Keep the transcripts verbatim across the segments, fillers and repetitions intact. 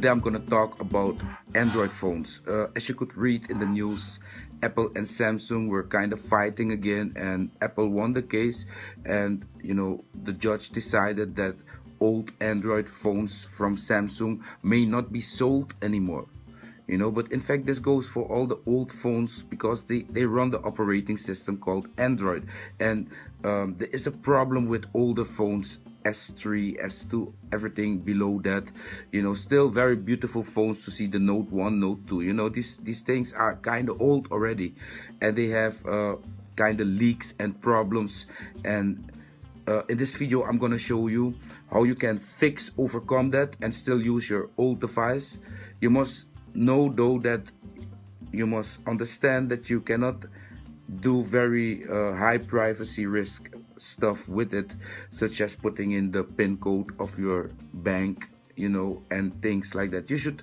Today I'm going to talk about Android phones. Uh, as you could read in the news, Apple and Samsung were kind of fighting again, and Apple won the case, and you know, the judge decided that old Android phones from Samsung may not be sold anymore. You know, but in fact this goes for all the old phones because they, they run the operating system called Android. And um, there is a problem with older phones, S three, S two, everything below that. You know, still very beautiful phones to see, the Note one, Note two. You know, these, these things are kind of old already. And they have uh, kind of leaks and problems. And uh, in this video I'm going to show you how you can fix, overcome that and still use your old device. You must know though that you must understand that you cannot do very uh, high privacy risk stuff with it, such as putting in the PIN code of your bank, you know, and things like that. You should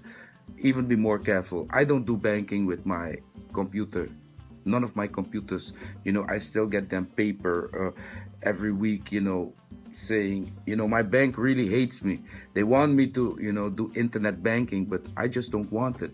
even be more careful. I don't do banking with my computer, none of my computers, you know. I still get them paper uh, every week, you know, saying, you know, my bank really hates me. They want me to, you know, do internet banking, but I just don't want it.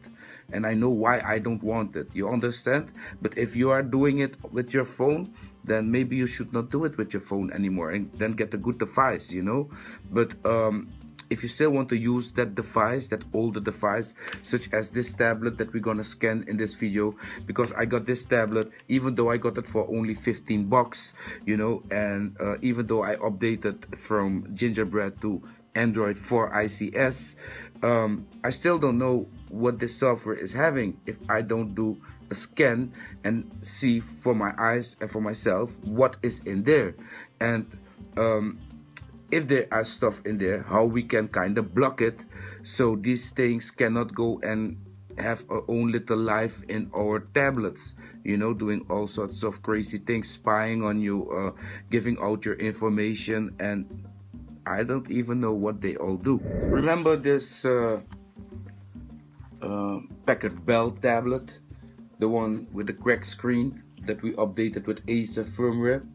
And I know why I don't want it. You understand? But if you are doing it with your phone, then maybe you should not do it with your phone anymore and then get a good device, you know. But um, if you still want to use that device, that older device, such as this tablet that we're gonna scan in this video, because I got this tablet, even though I got it for only fifteen bucks, you know, and uh, even though I updated from Gingerbread to Android four I C S, um, I still don't know what this software is having if I don't do a scan and see for my eyes and for myself what is in there. And um, if there are stuff in there, how we can kind of block it so these things cannot go and have our own little life in our tablets, you know, doing all sorts of crazy things, spying on you, uh, giving out your information, and I don't even know what they all do. Remember this uh, uh, Packard Bell tablet, the one with the cracked screen that we updated with Acer firmware?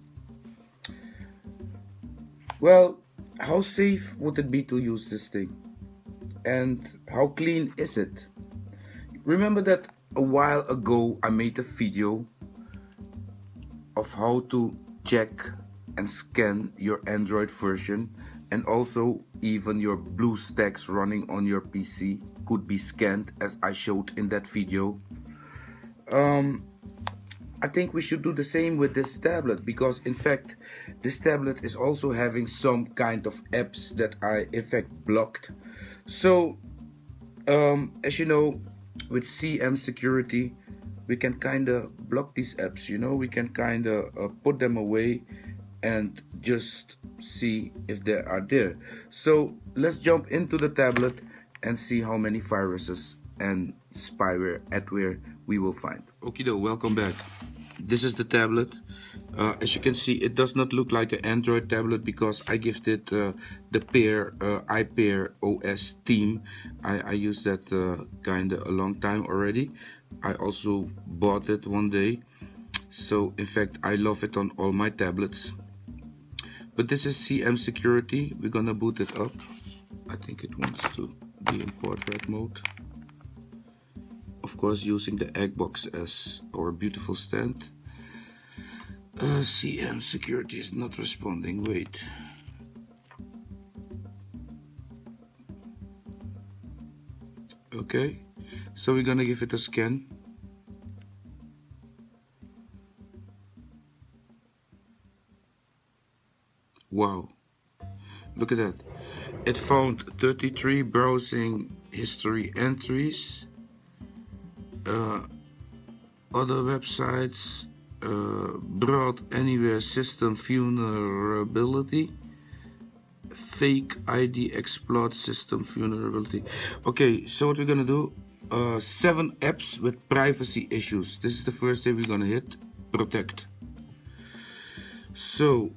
Well, how safe would it be to use this thing, and how clean is it? Remember that a while ago I made a video of how to check and scan your Android version, and also even your BlueStacks running on your P C could be scanned, as I showed in that video. um, I think we should do the same with this tablet, because in fact this tablet is also having some kind of apps that I in fact blocked. So um, as you know, with C M security we can kind of block these apps, you know, we can kind of uh, put them away and just see if they are there. So let's jump into the tablet and see how many viruses and spyware, adware we will find. Okie doke, welcome back. This is the tablet. Uh, as you can see, it does not look like an Android tablet because I gifted uh, the pair, uh, iPair O S theme. I, I used that uh, kind of a long time already. I also bought it one day. So in fact, I love it on all my tablets. But this is C M security. We're gonna boot it up. I think it wants to be in portrait mode. Of course, using the egg box as our beautiful stand. Uh, C M security is not responding. Wait. Okay, so we're gonna give it a scan. Wow, look at that. It found thirty-three browsing history entries. Uh, other websites, uh, broad anywhere system vulnerability, fake I D exploit system vulnerability. Okay, so what we're gonna do, uh, seven apps with privacy issues. This is the first thing we're gonna hit, protect. So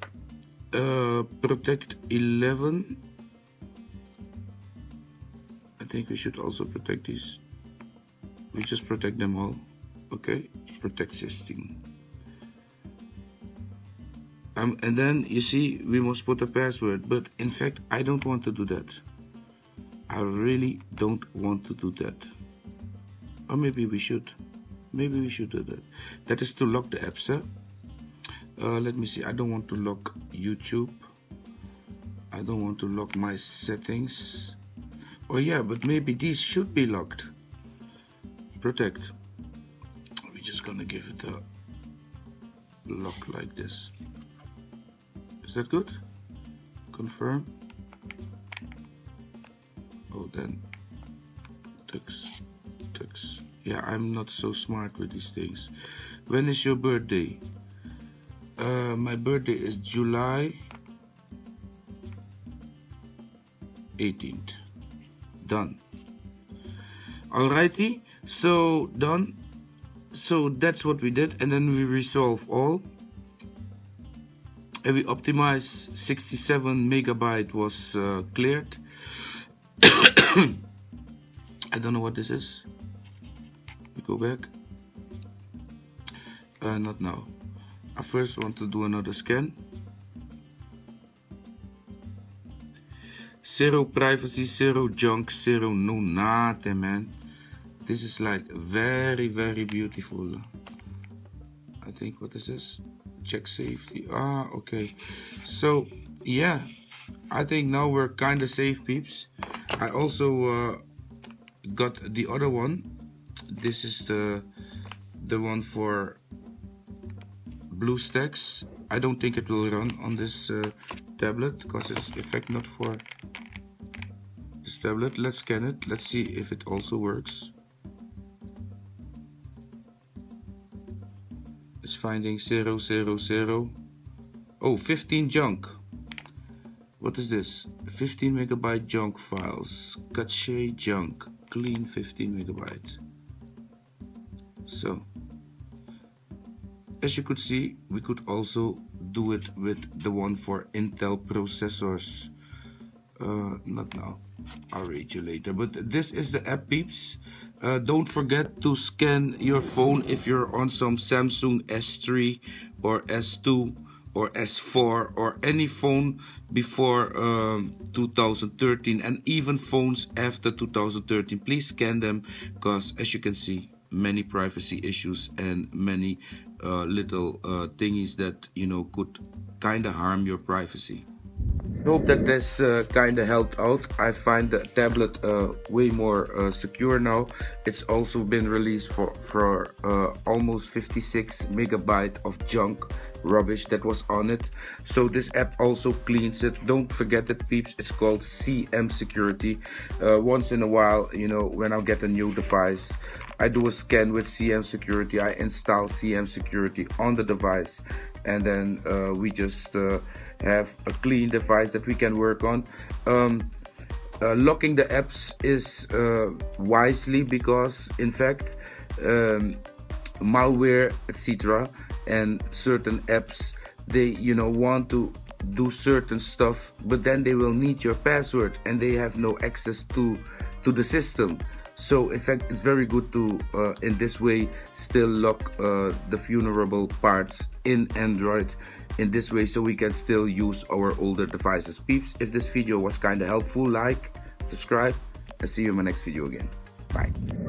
uh, protect eleven. I think we should also protect these. We just protect them all. Okay, protect sixteen. Um, and then you see we must put a password, but in fact I don't want to do that. I really don't want to do that. Or maybe we should. Maybe we should do that. That is to lock the apps. Huh? Uh, let me see. I don't want to lock YouTube. I don't want to lock my settings. Oh yeah, but maybe these should be locked. Protect. We're just gonna give it a lock like this. Is that good? Confirm. Oh, then tux, tux. Yeah, I'm not so smart with these things. When is your birthday? Uh, my birthday is July eighteenth. Done. Alrighty, so done. So that's what we did, and then we resolve all, and we optimize. Sixty-seven megabyte was uh, cleared. I don't know what this is. We go back. Uh, not now. I first want to do another scan. Zero privacy, zero junk, zero no nothing, man. This is like very, very beautiful. I think, what is this? Check safety. Ah, okay. So, yeah. I think now we're kind of safe, peeps. I also uh, got the other one. This is the the one for BlueStacks. I don't think it will run on this uh, tablet because it's in fact not for this tablet. Let's scan it. Let's see if it also works. It's finding zero, zero, zero. Oh, fifteen junk. What is this? fifteen megabyte junk files, cache junk, clean fifteen megabyte. So, as you could see, we could also do it with the one for Intel processors. Uh, not now, I'll read you later. But this is the app, peeps. Uh, don't forget to scan your phone if you're on some Samsung S three or S two. Or S four or any phone before um, two thousand thirteen, and even phones after two thousand thirteen. Please scan them, because as you can see, many privacy issues and many uh, little uh, thingies that, you know, could kind of harm your privacy. I hope that this uh, kind of helped out. I find the tablet uh, way more uh, secure now. It's also been released for, for uh, almost fifty-six megabyte of junk rubbish that was on it. So this app also cleans it. Don't forget it, peeps. It's called C M Security. Uh, once in a while, you know, when I get a new device, I do a scan with C M Security. I install C M Security on the device, and then uh, we just uh, have a clean device that we can work on. Um, uh, locking the apps is uh, wisely, because in fact um, malware, et cetera, and certain apps, they, you know, want to do certain stuff, but then they will need your password, and they have no access to to the system. So in fact, it's very good to, uh, in this way, still lock uh, the vulnerable parts in Android in this way, so we can still use our older devices. Peeps, if this video was kind of helpful, like, subscribe, and see you in my next video again. Bye.